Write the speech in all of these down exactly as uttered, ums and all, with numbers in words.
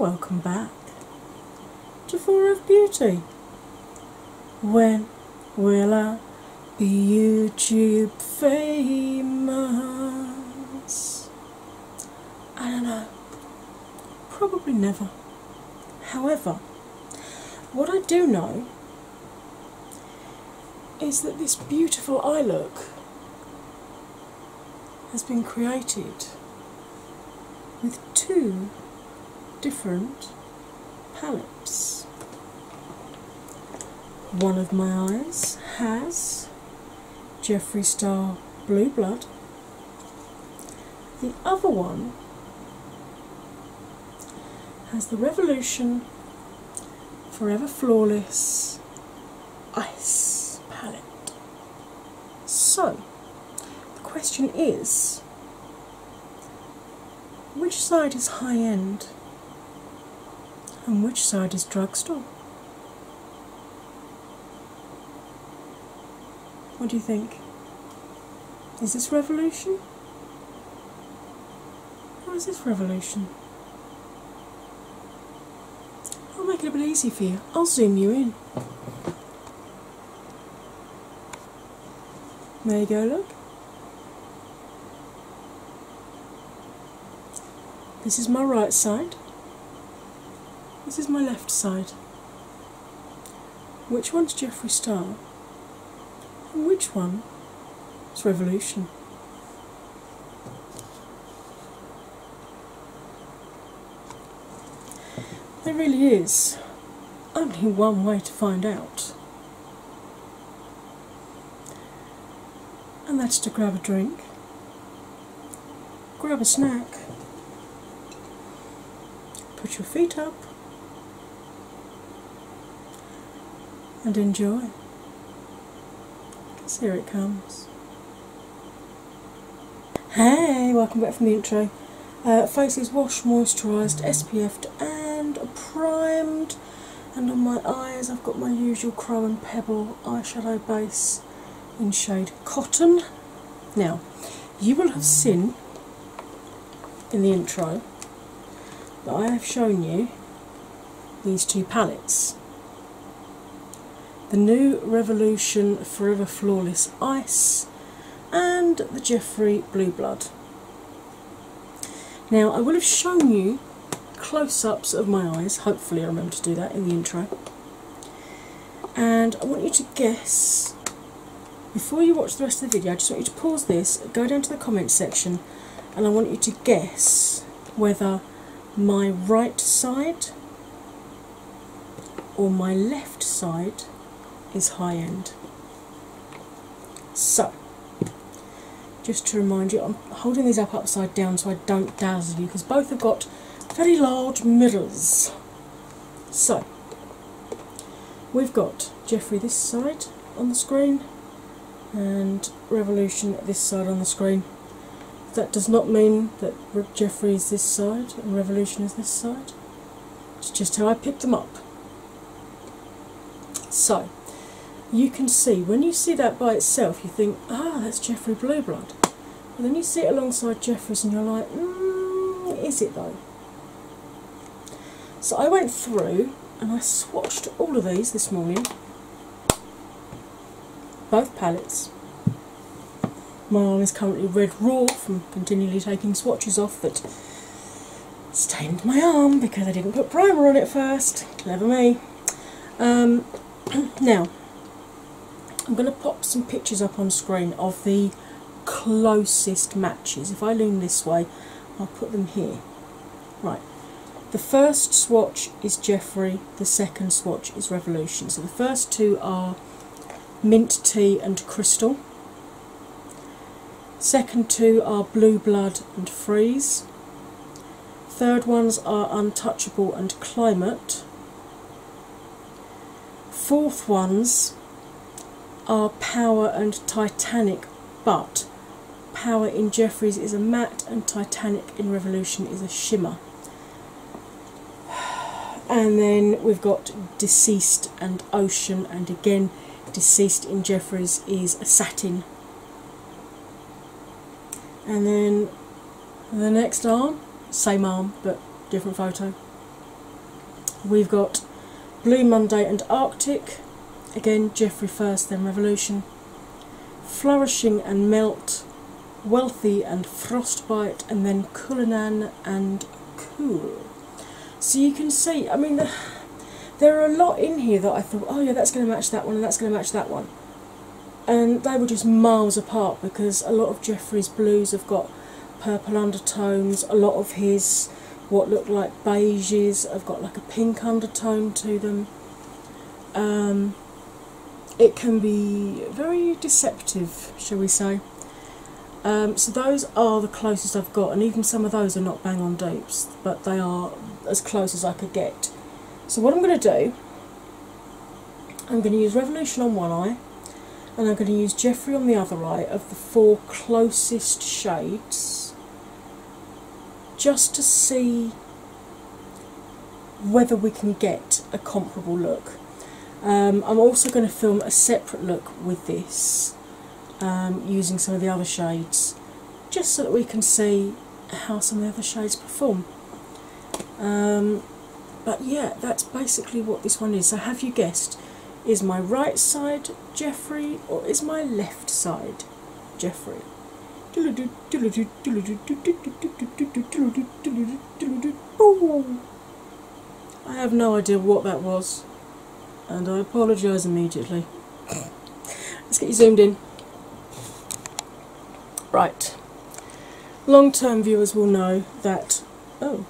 and welcome back to Four of Beauty. When will I be YouTube famous? I don't know. Probably never. However, what I do know is that this beautiful eye look has been created with two different palettes. One of my eyes has Jeffree Star Blue Blood. The other one has the Revolution Forever Flawless Ice palette. So, the question is, which side is high-end and which side is drugstore? What do you think? Is this Revolution or is this Revolution? I'll make it a bit easy for you. I'll zoom you in. There you go, look. This is my right side. This is my left side. Which one's Jeffree Star? And which one is Revolution? There really is only one way to find out. And that's to grab a drink, grab a snack, put your feet up and enjoy. Because here it comes. Hey, welcome back from the intro. Uh, face is washed, moisturised, S P F'd and primed. And on my eyes I've got my usual Chrome and Pebble eyeshadow base in shade Cotton. Now, you will have seen in the intro that I have shown you these two palettes. The new Revolution Forever Flawless Ice and the Jeffree Blue Blood. Now, I will have shown you close-ups of my eyes. Hopefully I remember to do that in the intro. And I want you to guess, before you watch the rest of the video, I just want you to pause this, go down to the comments section, and I want you to guess whether my right side or my left side is high-end. So, just to remind you, I'm holding these up upside down so I don't dazzle you, because both have got very large mirrors. So, we've got Jeffree this side on the screen and Revolution this side on the screen. That does not mean that Jeffree is this side and Revolution is this side. It's just how I picked them up. So, you can see, when you see that by itself, you think, ah, that's Jeffree Blue Blood. And then you see it alongside Jeffree's and you're like, mm, is it though? So I went through and I swatched all of these this morning. Both palettes. My arm is currently red raw from continually taking swatches off that stained my arm because I didn't put primer on it first. Clever me. Um, now, I'm going to pop some pictures up on screen of the closest matches. If I lean this way, I'll put them here. Right. The first swatch is Jeffree. The second swatch is Revolution. So the first two are Mint Tea and Crystal. Second two are Blue Blood and Freeze. Third ones are Untouchable and Climate. Fourth ones are Power and Titanic, but Power in Jeffree's is a matte and Titanic in Revolution is a shimmer. And then we've got Deceased and Ocean, and again Deceased in Jeffree's is a satin. And then the next arm, same arm but different photo, We've got Blue Monday and Arctic, again Jeffree first then Revolution, Flourishing and Melt, Wealthy and Frostbite, and then Cullinan and Cool. So you can see, I mean, the, there are a lot in here that I thought, oh yeah, that's going to match that one and that's going to match that one. And they were just miles apart because a lot of Jeffree's blues have got purple undertones, a lot of his what look like beiges have got like a pink undertone to them. Um, it can be very deceptive, shall we say. Um, so those are the closest I've got, and even some of those are not bang on dupes, but they are as close as I could get. So what I'm going to do, I'm going to use Revolution on one eye, and I'm going to use Jeffree on the other eye of the four closest shades, just to see whether we can get a comparable look. Um, I'm also going to film a separate look with this, um, using some of the other shades, just so that we can see how some of the other shades perform. Um, but yeah, that's basically what this one is. So have you guessed? Is my right side Jeffree or is my left side Jeffree? I have no idea what that was, and I apologise immediately. Let's get you zoomed in. Right. Long-term viewers will know that... Oh.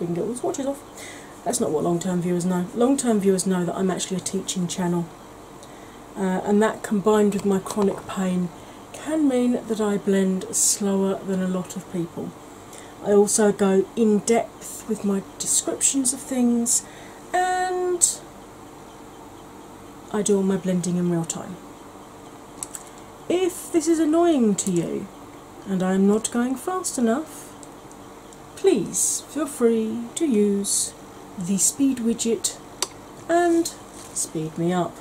Didn't get all those watches off. That's not what long-term viewers know. Long-term viewers know that I'm actually a teaching channel, uh, and that combined with my chronic pain can mean that I blend slower than a lot of people. I also go in depth with my descriptions of things, and I do all my blending in real time. If this is annoying to you and I am not going fast enough, please feel free to use the speed widget and speed me up.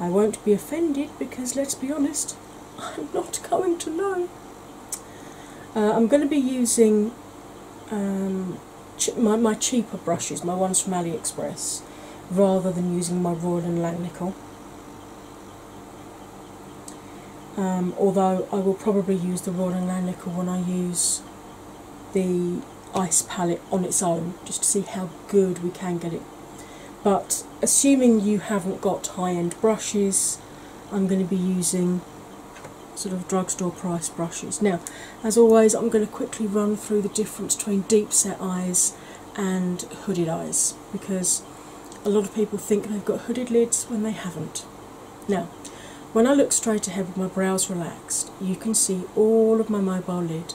I won't be offended because, let's be honest, I'm not going to know. Uh, I'm going to be using um, my, my cheaper brushes, my ones from AliExpress, rather than using my Rowenta Langnickel. Um, although I will probably use the Rowenta Langnickel when I use the Ice palette on its own, just to see how good we can get it. But assuming you haven't got high-end brushes, I'm going to be using sort of drugstore price brushes. Now, as always, I'm going to quickly run through the difference between deep set eyes and hooded eyes, because a lot of people think they've got hooded lids when they haven't. Now, when I look straight ahead with my brows relaxed, you can see all of my mobile lid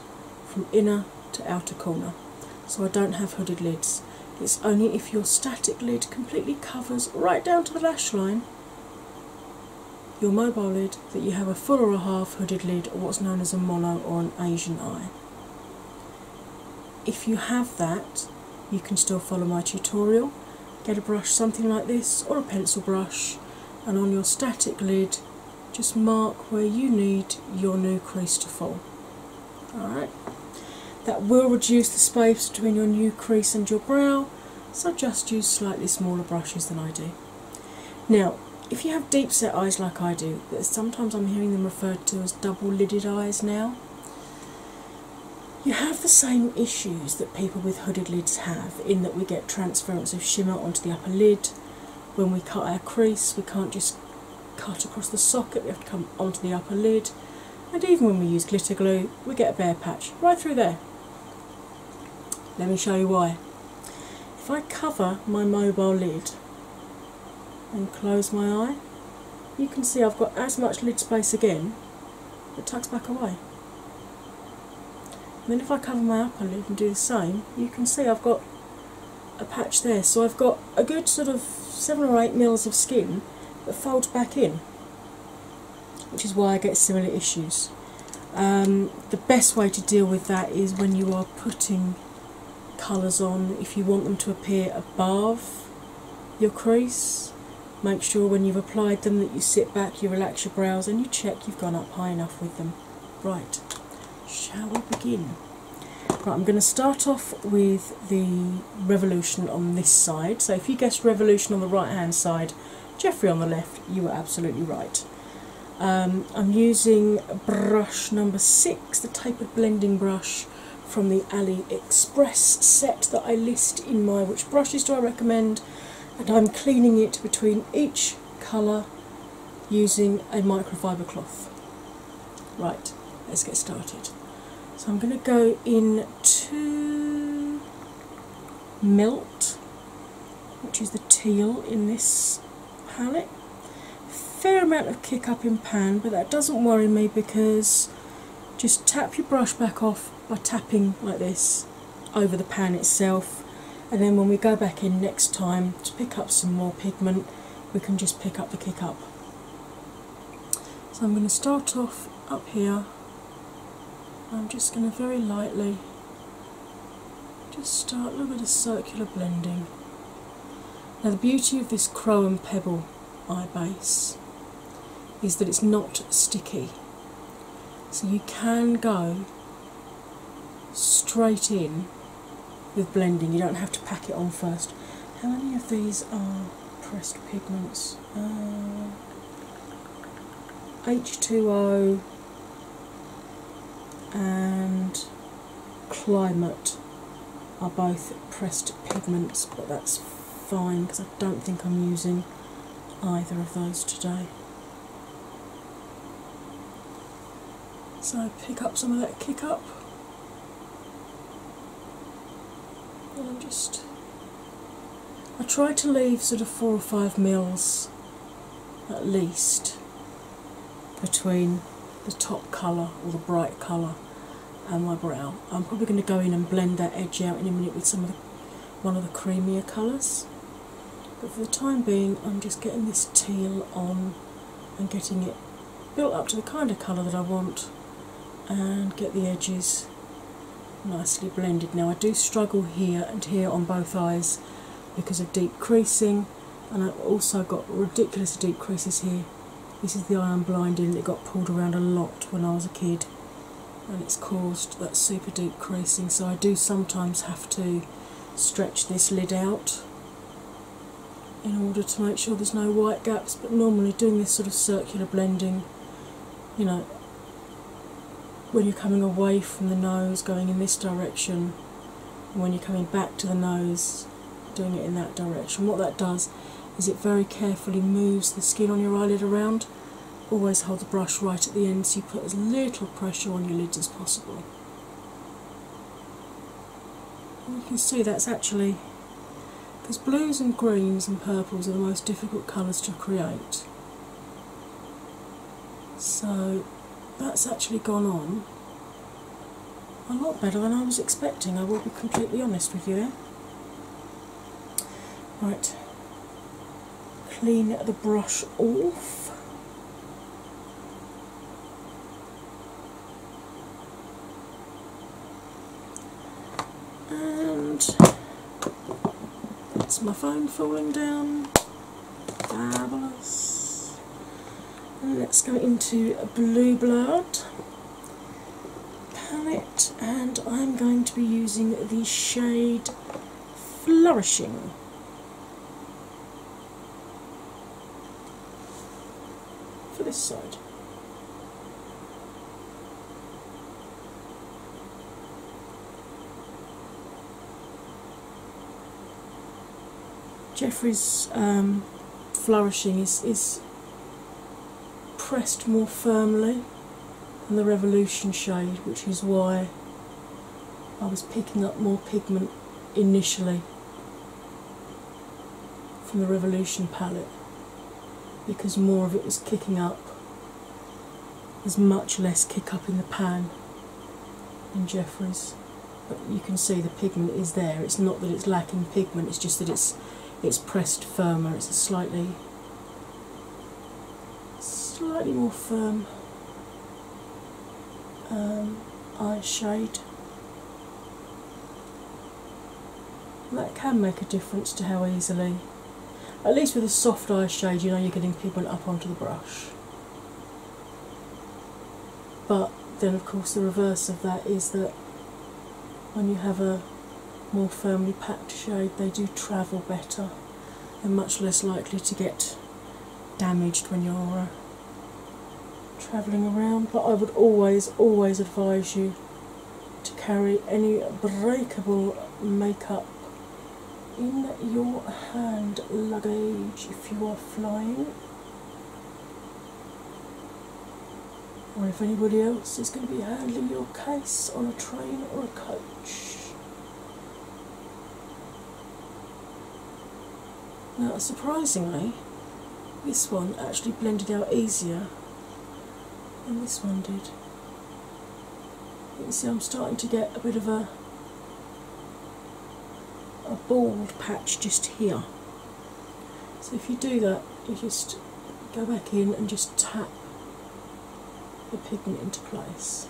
from inner to outer corner. So I don't have hooded lids. It's only if your static lid completely covers right down to the lash line your mobile lid that you have a full or a half hooded lid, or what's known as a mono or an Asian eye. If you have that, you can still follow my tutorial. Get a brush something like this or a pencil brush, and on your static lid just mark where you need your new crease to fall. Alright. That will reduce the space between your new crease and your brow, so just use slightly smaller brushes than I do. Now, if you have deep set eyes like I do, sometimes I'm hearing them referred to as double lidded eyes now, you have the same issues that people with hooded lids have, in that we get transference of shimmer onto the upper lid. When we cut our crease, we can't just cut across the socket, we have to come onto the upper lid. And even when we use glitter glue, we get a bare patch right through there. Let me show you why. If I cover my mobile lid and close my eye, you can see I've got as much lid space again, but tucks back away. And then if I cover my upper lid and do the same, you can see I've got a patch there. So I've got a good sort of seven or eight mils of skin that folds back in, which is why I get similar issues. Um, the best way to deal with that is when you are putting colours on, if you want them to appear above your crease, make sure when you've applied them that you sit back, you relax your brows, and you check you've gone up high enough with them. Right, shall we begin? Right, I'm going to start off with the Revolution on this side. So if you guessed Revolution on the right hand side, Jeffree on the left, you were absolutely right. Um, I'm using brush number six, the tapered blending brush from the AliExpress set that I list in my Which Brushes Do I Recommend, and I'm cleaning it between each colour using a microfiber cloth. Right, let's get started. So I'm going to go in to Melt, which is the teal in this palette. Fair amount of kick up in pan, but that doesn't worry me because just tap your brush back off by tapping like this over the pan itself, and then when we go back in next time to pick up some more pigment, we can just pick up the kick up. So I'm going to start off up here. I'm just going to very lightly just start a little bit of circular blending. Now the beauty of this Chrome and Pebble eye base is that it's not sticky, so you can go straight in with blending. You don't have to pack it on first. How many of these are pressed pigments? Uh, H two O and Climate are both pressed pigments, but that's fine because I don't think I'm using either of those today. So pick up some of that kick up, and I'm just, I try to leave sort of four or five mils at least between the top colour or the bright colour and my brow. I'm probably going to go in and blend that edge out in a minute with some of the, one of the creamier colours. But for the time being, I'm just getting this teal on and getting it built up to the kind of colour that I want, and get the edges nicely blended. Now I do struggle here and here on both eyes because of deep creasing, and I've also got ridiculous deep creases here. This is the eye I'm blind in. It got pulled around a lot when I was a kid, and it's caused that super deep creasing, so I do sometimes have to stretch this lid out in order to make sure there's no white gaps. But normally doing this sort of circular blending, you know, when you're coming away from the nose, going in this direction, and when you're coming back to the nose, doing it in that direction. What that does is it very carefully moves the skin on your eyelid around. Always hold the brush right at the end so you put as little pressure on your lids as possible. And you can see that's actually, because blues and greens and purples are the most difficult colours to create, so that's actually gone on a lot better than I was expecting, I will be completely honest with you there. Right, clean the brush off. My phone falling down. Fabulous. And let's go into Blue Blood palette, and I'm going to be using the shade Flourishing. For this side. Jeffree's um, Flourishing is, is pressed more firmly than the Revolution shade, which is why I was picking up more pigment initially from the Revolution palette, because more of it was kicking up. There's much less kick up in the pan in Jeffree's, but you can see the pigment is there. It's not that it's lacking pigment, it's just that it's It's pressed firmer, it's a slightly, slightly more firm um, eye shade. And that can make a difference to how easily, at least with a soft eye shade, you know you're getting pigment up onto the brush. But then of course the reverse of that is that when you have a more firmly packed shade, they do travel better. They're much less likely to get damaged when you're uh, travelling around. But I would always, always advise you to carry any breakable makeup in your hand luggage if you are flying, or if anybody else is going to be handling your case on a train or a coach. Now, surprisingly, this one actually blended out easier than this one did. You can see I'm starting to get a bit of a a bald patch just here. So if you do that, you just go back in and just tap the pigment into place.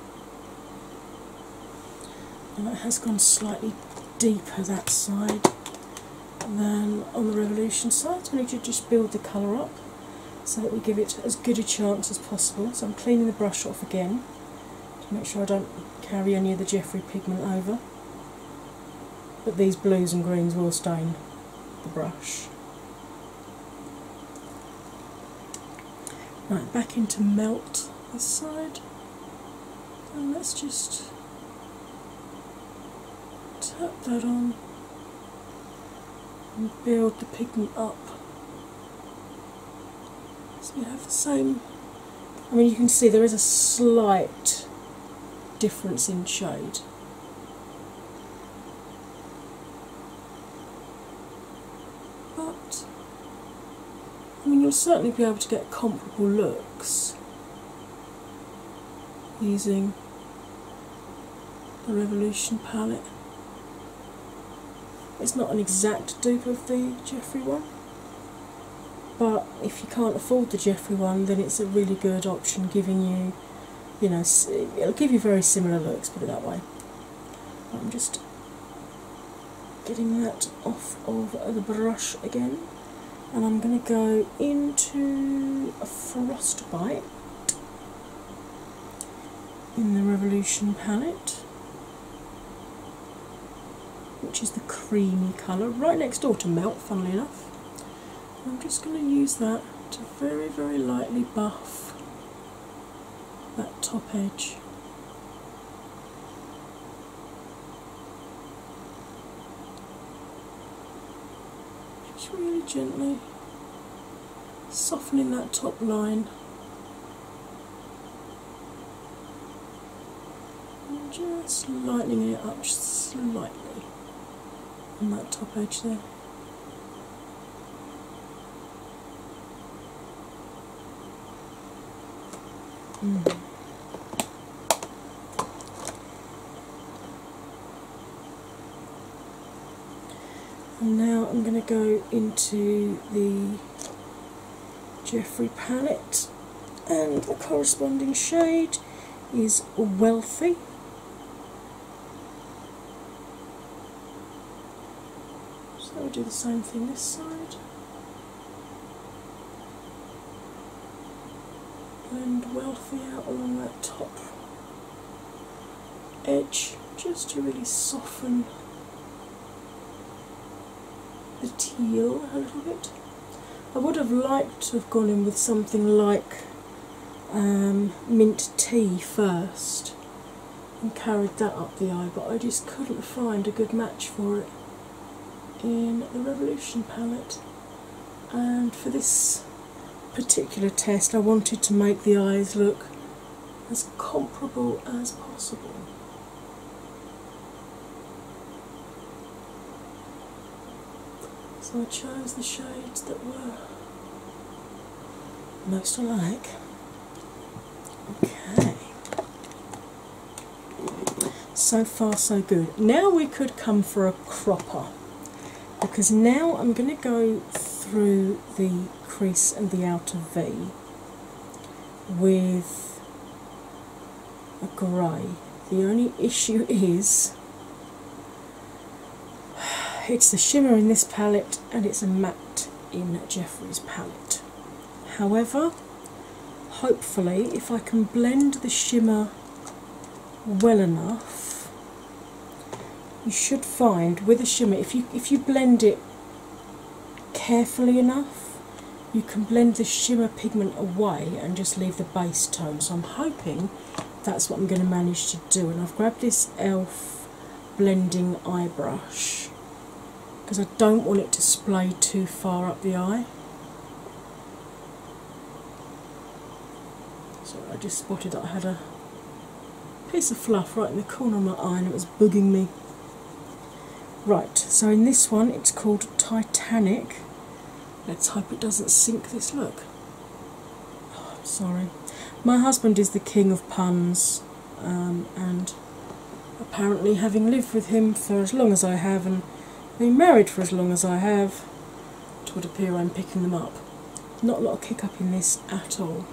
Now it has gone slightly deeper that side than on the Revolution side. We need to just build the colour up so that we give it as good a chance as possible. So I'm cleaning the brush off again to make sure I don't carry any of the Jeffree pigment over. But these blues and greens will stain the brush. Right, back into melt this side, and let's just tap that on and build the pigment up. So you have the same, I mean you can see there is a slight difference in shade. You'll certainly be able to get comparable looks using the Revolution palette. It's not an exact dupe of the Jeffree one, but if you can't afford the Jeffree one, then it's a really good option, giving you, you know, it'll give you very similar looks, put it that way. I'm just getting that off of the brush again. And I'm going to go into a Frostbite in the Revolution palette, which is the creamy colour, right next door to Melt, funnily enough. I'm just going to use that to very, very lightly buff that top edge. Really gently softening that top line and just lightening it up slightly on that top edge there. Mm. And now I'm going to go into the Jeffree palette, and the corresponding shade is Wealthy. So I'll do the same thing this side. Blend Wealthy out along that top edge just to really soften the teal a little bit. I would have liked to have gone in with something like um, mint tea first and carried that up the eye, but I just couldn't find a good match for it in the Revolution palette. And for this particular test I wanted to make the eyes look as comparable as possible. So I chose the shades that were most alike. Okay. So far so good. Now we could come for a cropper, because now I'm going to go through the crease and the outer V with a grey. The only issue is it's a shimmer in this palette and it's a matte in Jeffree's palette. However, hopefully if I can blend the shimmer well enough, you should find with a shimmer, if you if you blend it carefully enough, you can blend the shimmer pigment away and just leave the base tone. So I'm hoping that's what I'm going to manage to do. And I've grabbed this E L F blending eye brush because I don't want it to splay too far up the eye. So I just spotted that I had a piece of fluff right in the corner of my eye and it was bugging me. Right, so in this one it's called Titanic. Let's hope it doesn't sink this look. Oh, I'm sorry. My husband is the king of puns, um, and apparently having lived with him for as long as I have and been married for as long as I have, it would appear I'm picking them up. Not a lot of kick up in this at all.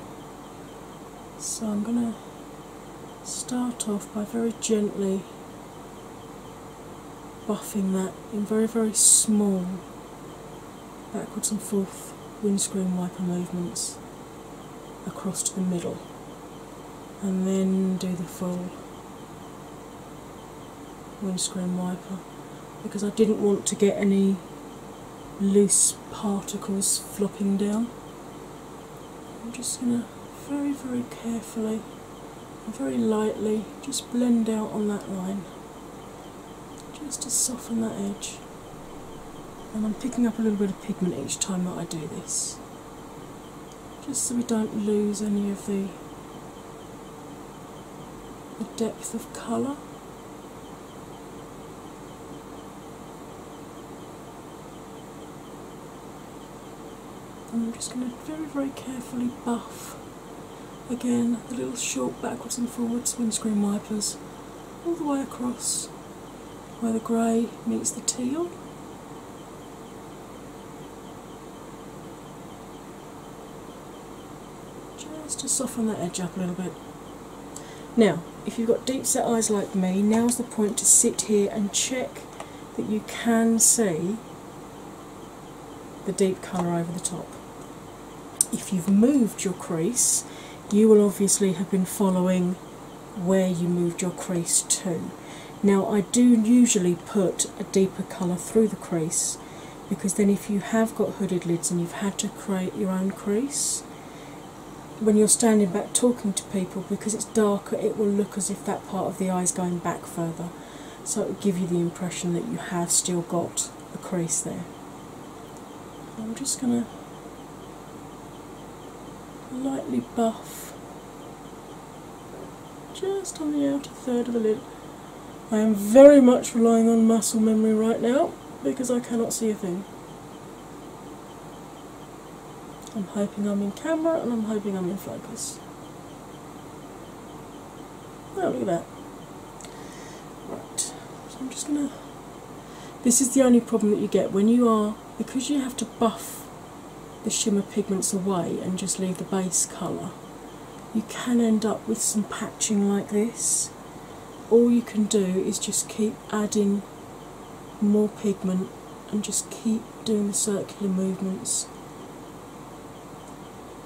So I'm going to start off by very gently buffing that in very, very small backwards and forth windscreen wiper movements across to the middle, and then do the full windscreen wiper, because I didn't want to get any loose particles flopping down. I'm just going to very, very carefully and very lightly just blend out on that line, just to soften that edge, and I'm picking up a little bit of pigment each time that I do this, just so we don't lose any of the, the depth of colour. And I'm just going to very, very carefully buff again the little short backwards and forwards windscreen wipers all the way across, where the grey meets the teal. Just to soften that edge up a little bit. Now, if you've got deep set eyes like me, now's the point to sit here and check that you can see the deep colour over the top. If you've moved your crease, you will obviously have been following where you moved your crease to. Now, I do usually put a deeper colour through the crease, because then if you have got hooded lids and you've had to create your own crease, when you're standing back talking to people, because it's darker, it will look as if that part of the eye is going back further. So it will give you the impression that you have still got a crease there. I'm just going to lightly buff just on the outer third of the lid. I am very much relying on muscle memory right now, because I cannot see a thing. I'm hoping I'm in camera and I'm hoping I'm in focus. Oh, look at that. Right, so I'm just going to... This is the only problem that you get when you are... Because you have to buff the shimmer pigments away and just leave the base colour, you can end up with some patching like this. All you can do is just keep adding more pigment and just keep doing the circular movements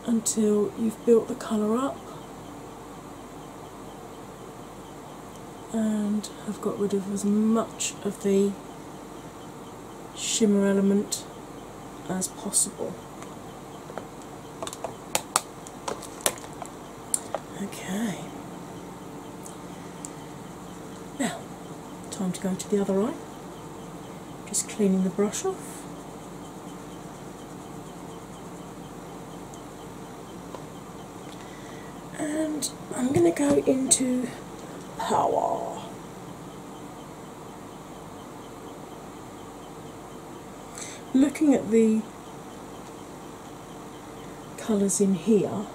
until you've built the colour up and have got rid of as much of the shimmer element as possible. Okay. Time to go to the other eye. Just cleaning the brush off. And I'm going to go into Power. Looking at the colours in here,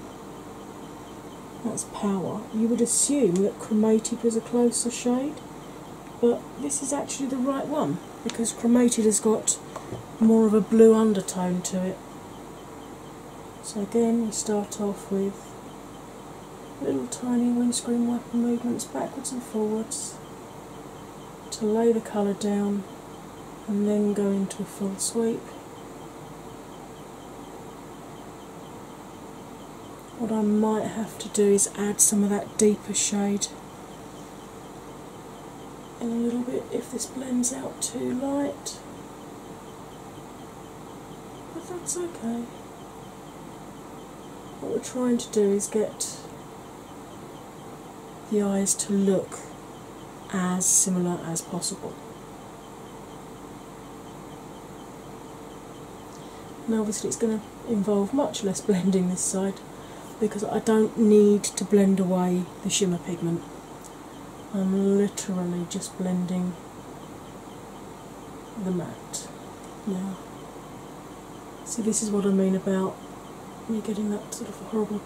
that's Power. You would assume that Chromated was a closer shade, but this is actually the right one, because Chromated has got more of a blue undertone to it. So again, we start off with little tiny windscreen wiper movements backwards and forwards to lay the colour down, and then go into a full sweep. What I might have to do is add some of that deeper shade in a little bit if this blends out too light, but that's okay. What we're trying to do is get the eyes to look as similar as possible. Now obviously it's going to involve much less blending this side because I don't need to blend away the shimmer pigment. I'm literally just blending the matte now. So this is what I mean about me getting that sort of horrible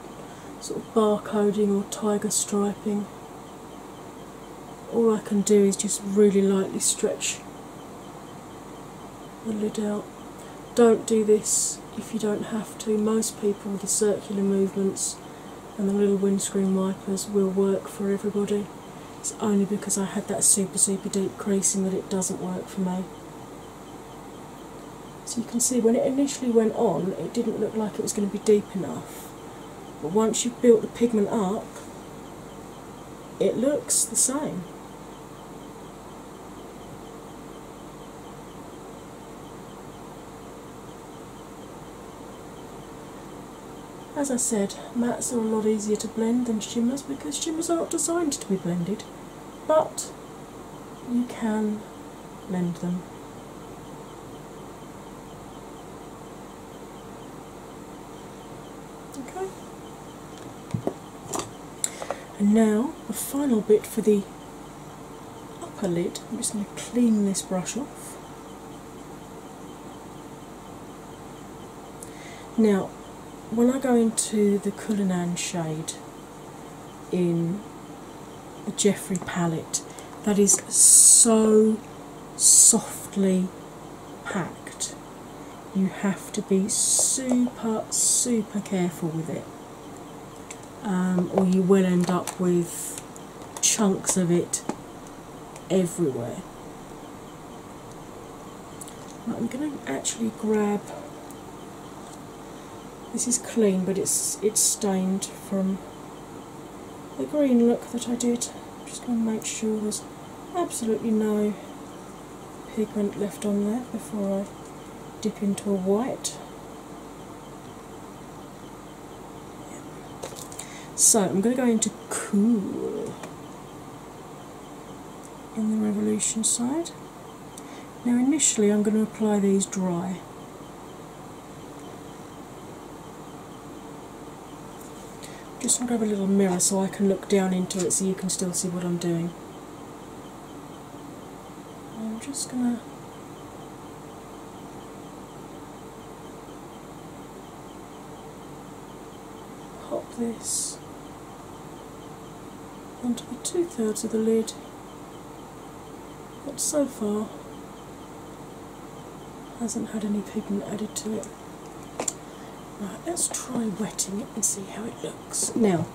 sort of barcoding or tiger striping. All I can do is just really lightly stretch the lid out. Don't do this if you don't have to. Most people, the circular movements and the little windscreen wipers will work for everybody. It's only because I had that super super deep creasing that it doesn't work for me. So you can see when it initially went on it didn't look like it was going to be deep enough, but once you've built the pigment up it looks the same. As I said, mattes are a lot easier to blend than shimmers because shimmers aren't designed to be blended, but you can blend them. Okay. And now the final bit for the upper lid. I'm just going to clean this brush off. Now, when I go into the Cullinan shade in the Jeffree palette, that is so softly packed. You have to be super, super careful with it, um, or you will end up with chunks of it everywhere. Right, I'm going to actually grab. This is clean, but it's it's stained from the green look that I did. I'm just going to make sure there's absolutely no pigment left on there before I dip into a white. So I'm going to go into Cool in the Revolution side. Now initially I'm going to apply these dry. Just going to grab a little mirror so I can look down into it so you can still see what I'm doing. I'm just going to pop this onto the two thirds of the lid that so far hasn't had any pigment added to it. Right, let's try wetting it and see how it looks. Now,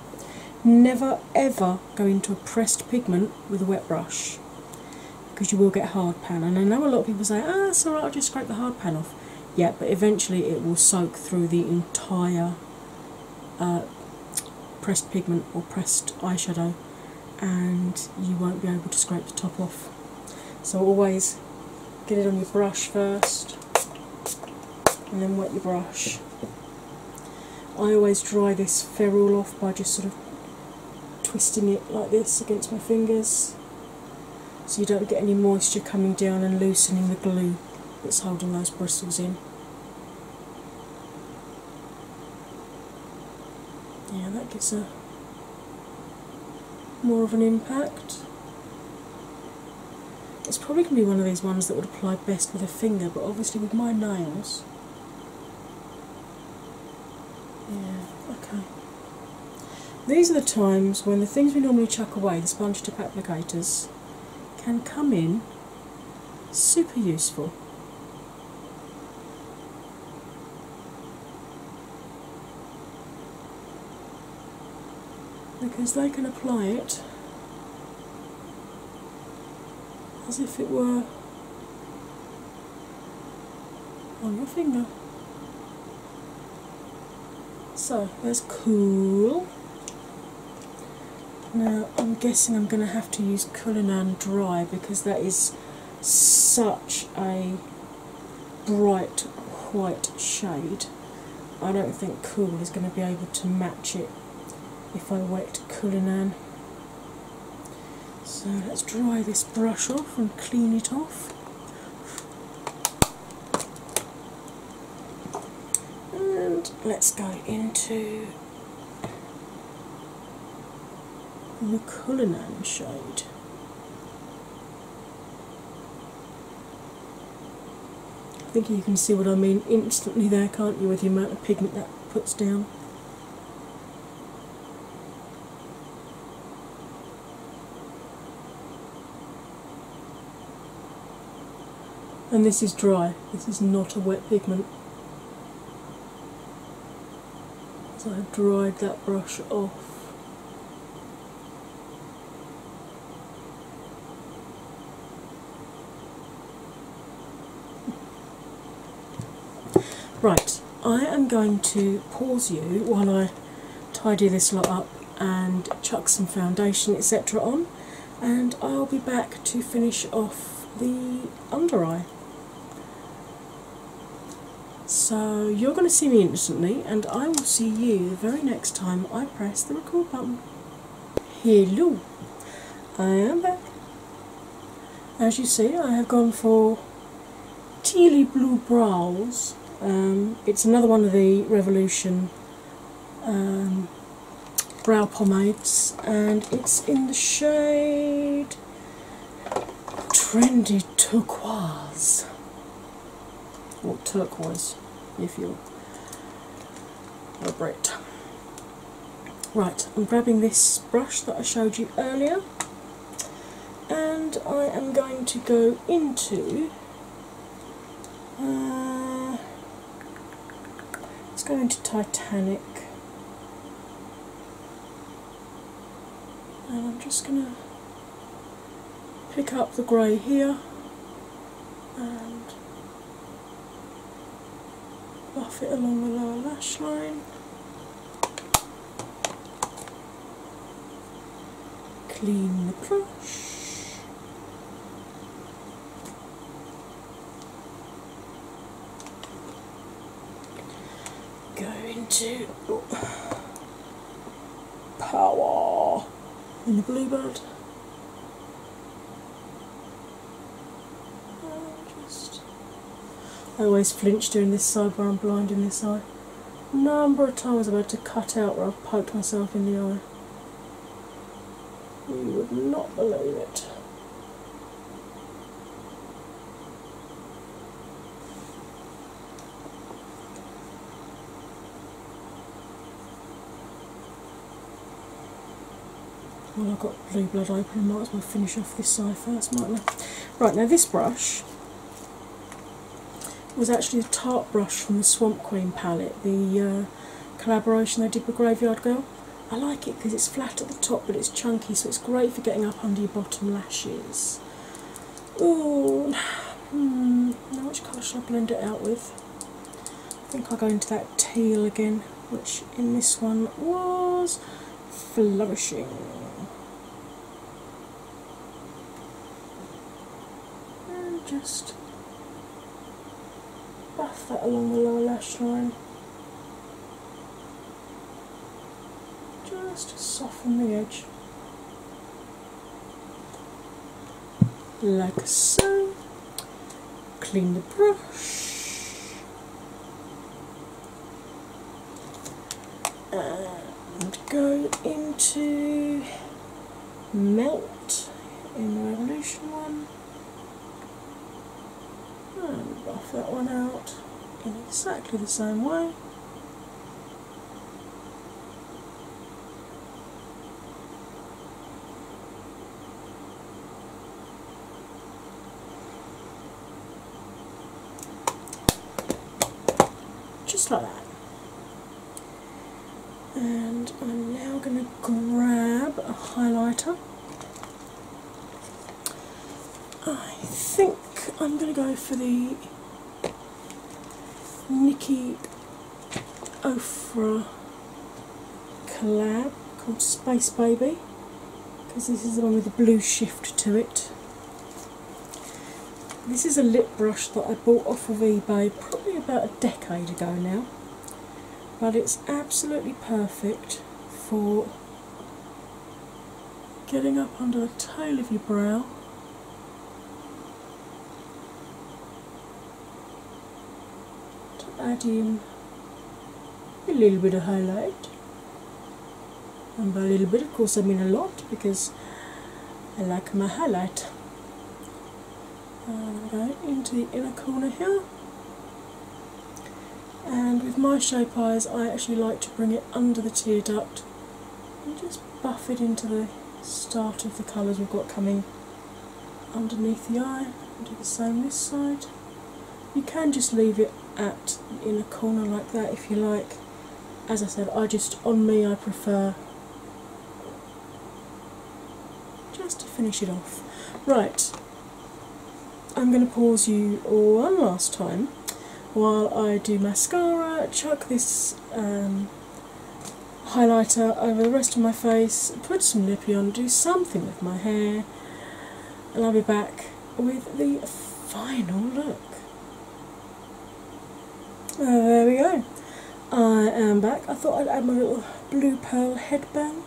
never ever go into a pressed pigment with a wet brush because you will get hard pan. And I know a lot of people say, ah, it's alright, I'll just scrape the hard pan off. Yeah, but eventually it will soak through the entire uh, pressed pigment or pressed eyeshadow and you won't be able to scrape the top off. So always get it on your brush first and then wet your brush. I always dry this ferrule off by just sort of twisting it like this against my fingers so you don't get any moisture coming down and loosening the glue that's holding those bristles in. Yeah, that gives a more of an impact. It's probably going to be one of these ones that would apply best with a finger, but obviously with my nails. Yeah, okay. These are the times when the things we normally chuck away, the sponge tip applicators, can come in super useful. Because they can apply it as if it were on your finger. So, that's Cool. Now I'm guessing I'm going to have to use Cullinan Dry because that is such a bright white shade. I don't think Cool is going to be able to match it if I wet Cullinan. So let's dry this brush off and clean it off. And let's go into the Cullinan shade. I think you can see what I mean instantly there, can't you, with the amount of pigment that puts down. And this is dry, this is not a wet pigment. So I've dried that brush off. Right, I am going to pause you while I tidy this lot up and chuck some foundation et cetera on, and I'll be back to finish off the under eye. So you're going to see me instantly, and I will see you the very next time I press the record button. Hello, I am back. As you see, I have gone for tealy blue brows. Um, it's another one of the Revolution um, brow pomades, and it's in the shade Trendy Turquoise, or turquoise if you're a Brit. Right, I'm grabbing this brush that I showed you earlier, and I am going to go into uh, go into Titanic, and I'm just going to pick up the grey here and buff it along the lower lash line, clean the brush. To power in the Blue Blood, and just I always flinch doing this side where I'm blind in this eye. Number of times I've had to cut out where I've poked myself in the eye. You would not believe it. Well, I've got Blue Blood open, might as well finish off this side first, mightn't I? Right, now this brush was actually a Tarte brush from the Swamp Queen palette, the uh, collaboration they did with Graveyard Girl. I like it because it's flat at the top but it's chunky, so it's great for getting up under your bottom lashes. Ooh, hmm, now which colour should I blend it out with? I think I'll go into that teal again, which in this one was Flourishing. Just buff that along the lower lash line, just to soften the edge, like so. Clean the brush, and go into Melt in the Revolution one. And buff that one out in exactly the same way. Just like that. And I'm now going to grab a highlighter. I think I'm going to go for the Nikki Ofra collab called Space Baby. This is the one with the blue shift to it. This is a lip brush that I bought off of eBay probably about a decade ago now, but it's absolutely perfect for getting up under the tail of your brow. Add in a little bit of highlight, and by a little bit of course I mean a lot, because I like my highlight. And go into the inner corner here, and with my shape eyes I actually like to bring it under the tear duct and just buff it into the start of the colours we've got coming underneath the eye. I'll do the same this side. You can just leave it at the inner corner like that if you like. As I said, I just, on me, I prefer just to finish it off. Right, I'm going to pause you one last time while I do mascara, chuck this um, highlighter over the rest of my face, put some lippy on, do something with my hair, and I'll be back with the final look. Uh, there we go. I am back. I thought I'd add my little blue pearl headband.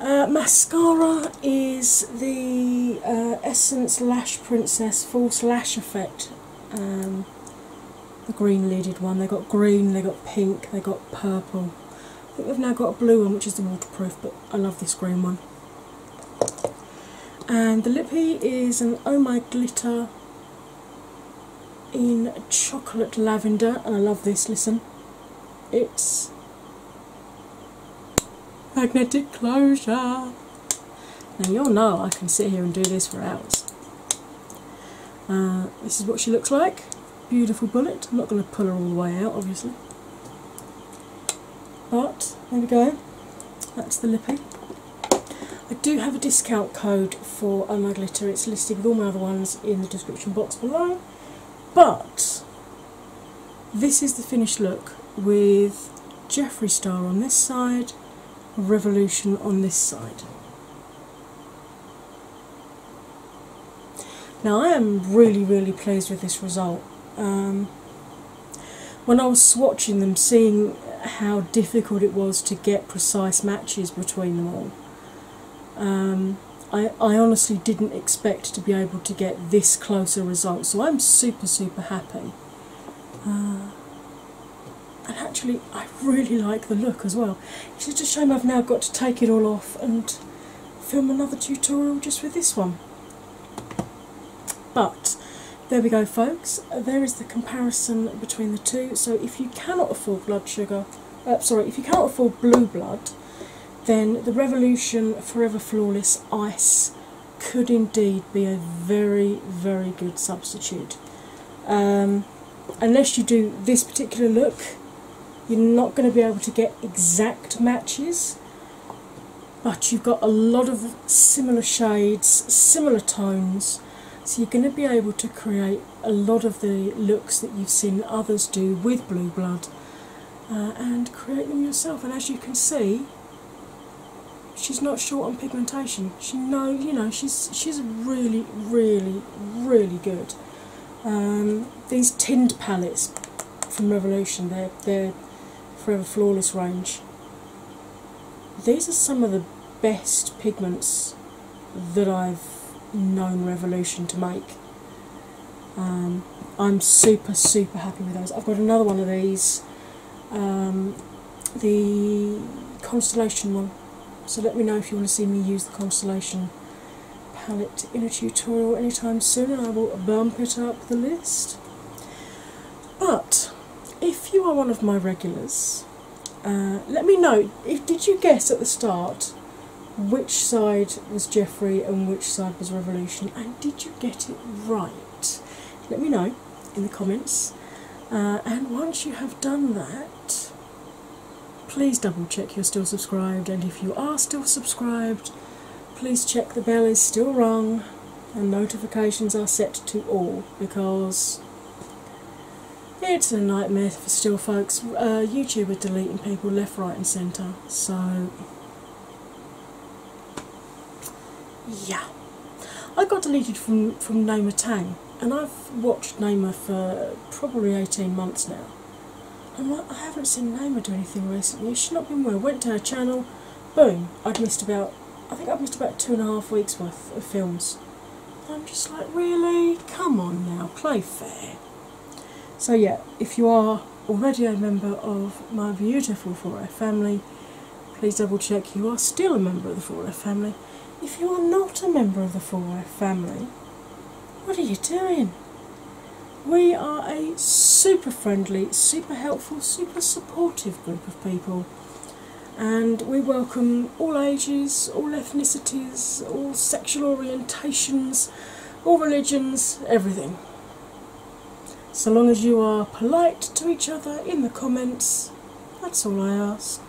Uh, mascara is the uh, Essence Lash Princess False Lash Effect. Um, the green leaded one. They got green, they got pink, they got purple. I think they've now got a blue one, which is the waterproof, but I love this green one. And the lippy is an Oh My Glitter in chocolate lavender, and I love this. Listen, it's magnetic closure. Now you'll know I can sit here and do this for hours. Uh, this is what she looks like. Beautiful bullet. I'm not going to pull her all the way out, obviously, but there we go. That's the lippy. I do have a discount code for Oh My Glitter. It's listed with all my other ones in the description box below. But this is the finished look, with Jeffree Star on this side, Revolution on this side. Now I am really, really pleased with this result. Um, when I was swatching them, seeing how difficult it was to get precise matches between them all, um, I, I honestly didn't expect to be able to get this close a result, so I'm super super happy. Uh, and actually I really like the look as well. It's just a shame I've now got to take it all off and film another tutorial just with this one. But there we go folks, there is the comparison between the two. So if you cannot afford blood sugar, uh, sorry, if you cannot afford Blue Blood, then the Revolution Forever Flawless Ice could indeed be a very, very good substitute. Um, unless you do this particular look, you're not going to be able to get exact matches, but you've got a lot of similar shades, similar tones, so you're going to be able to create a lot of the looks that you've seen others do with Blue Blood, uh, and create them yourself. And as you can see, she's not short on pigmentation. She know, you know, she's she's really, really, really good. Um, these tinned palettes from Revolution, their their Forever Flawless range. These are some of the best pigments that I've known Revolution to make. Um, I'm super, super happy with those. I've got another one of these, um, the Constellation one. So let me know if you want to see me use the Constellation palette in a tutorial anytime soon, and I will bump it up the list. But if you are one of my regulars, uh, let me know, if did you guess at the start which side was Jeffree and which side was Revolution, and did you get it right? Let me know in the comments, uh, and once you have done that, please double check you're still subscribed, and if you are still subscribed, please check the bell is still rung and notifications are set to all, because it's a nightmare for still folks. Uh, YouTube are deleting people left, right and centre, so Yeah, I got deleted from from Naima Tang, and I've watched Naima for probably eighteen months now. And I haven't seen Naima do anything recently. She's not been well. Went to her channel, boom. I'd missed about, I think I've missed about two and a half weeks worth of films. And I'm just like, really? Come on now, play fair. So yeah, if you are already a member of my beautiful four F family, please double check you are still a member of the four F family. If you are not a member of the four F family, what are you doing? We are a super friendly, super helpful, super supportive group of people, and we welcome all ages, all ethnicities, all sexual orientations, all religions, everything. So long as you are polite to each other in the comments, that's all I ask.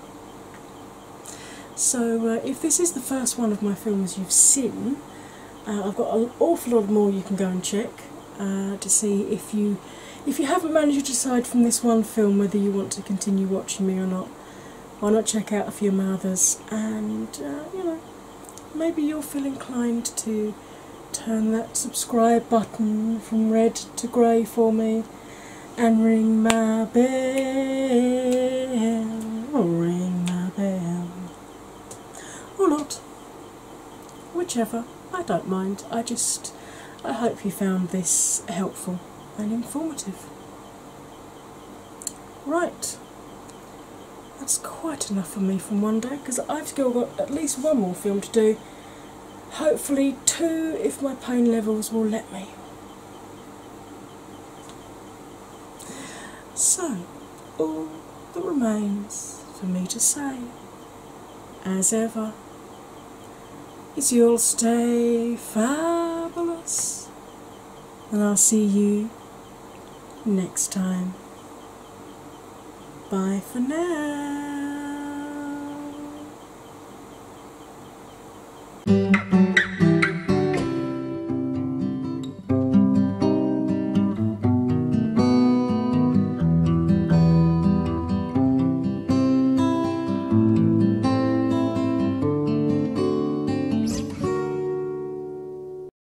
So uh, if this is the first one of my films you've seen, uh, I've got an awful lot more you can go and check. Uh, to see if you if you haven't managed to decide from this one film whether you want to continue watching me or not. Why not check out a few of my others, and uh, you know, maybe you'll feel inclined to turn that subscribe button from red to grey for me and ring my bell, or ring my bell, or not, whichever, I don't mind. I just I hope you found this helpful and informative. Right, that's quite enough for me from one day, because I've still got at least one more film to do. Hopefully two, if my pain levels will let me. So, all that remains for me to say, as ever, is you'll stay fabulous, and I'll see you next time. Bye for now.